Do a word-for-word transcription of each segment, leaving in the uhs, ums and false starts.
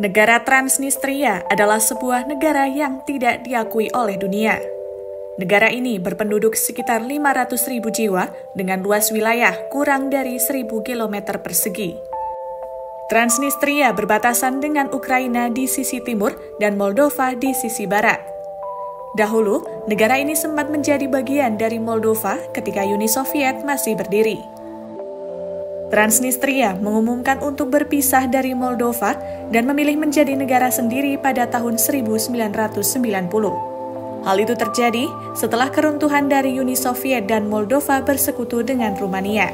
Negara Transnistria adalah sebuah negara yang tidak diakui oleh dunia. Negara ini berpenduduk sekitar lima ratus ribu jiwa dengan luas wilayah kurang dari seribu kilometer persegi. Transnistria berbatasan dengan Ukraina di sisi timur dan Moldova di sisi barat. Dahulu, negara ini sempat menjadi bagian dari Moldova ketika Uni Soviet masih berdiri. Transnistria mengumumkan untuk berpisah dari Moldova dan memilih menjadi negara sendiri pada tahun seribu sembilan ratus sembilan puluh. Hal itu terjadi setelah keruntuhan dari Uni Soviet dan Moldova bersekutu dengan Rumania.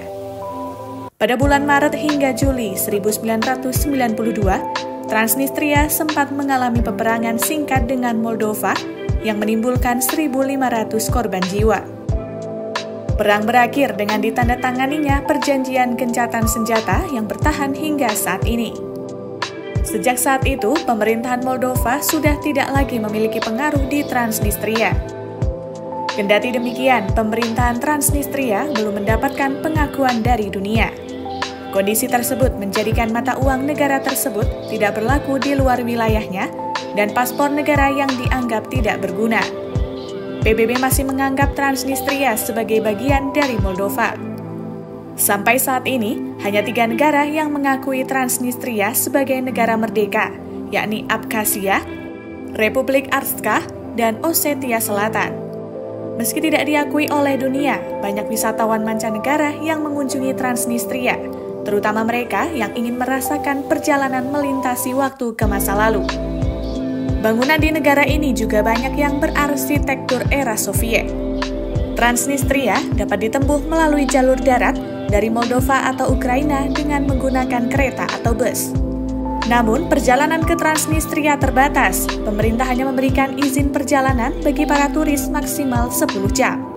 Pada bulan Maret hingga Juli seribu sembilan ratus sembilan puluh dua, Transnistria sempat mengalami peperangan singkat dengan Moldova yang menimbulkan seribu lima ratus korban jiwa. Perang berakhir dengan ditandatanganinya perjanjian gencatan senjata yang bertahan hingga saat ini. Sejak saat itu, pemerintahan Moldova sudah tidak lagi memiliki pengaruh di Transnistria. Kendati demikian, pemerintahan Transnistria belum mendapatkan pengakuan dari dunia. Kondisi tersebut menjadikan mata uang negara tersebut tidak berlaku di luar wilayahnya dan paspor negara yang dianggap tidak berguna. P B B masih menganggap Transnistria sebagai bagian dari Moldova. Sampai saat ini, hanya tiga negara yang mengakui Transnistria sebagai negara merdeka, yakni Abkhazia, Republik Artsakh, dan Ossetia Selatan. Meski tidak diakui oleh dunia, banyak wisatawan mancanegara yang mengunjungi Transnistria, terutama mereka yang ingin merasakan perjalanan melintasi waktu ke masa lalu. Bangunan di negara ini juga banyak yang berarsitektur era Soviet. Transnistria dapat ditempuh melalui jalur darat dari Moldova atau Ukraina dengan menggunakan kereta atau bus. Namun, perjalanan ke Transnistria terbatas. Pemerintah hanya memberikan izin perjalanan bagi para turis maksimal sepuluh jam.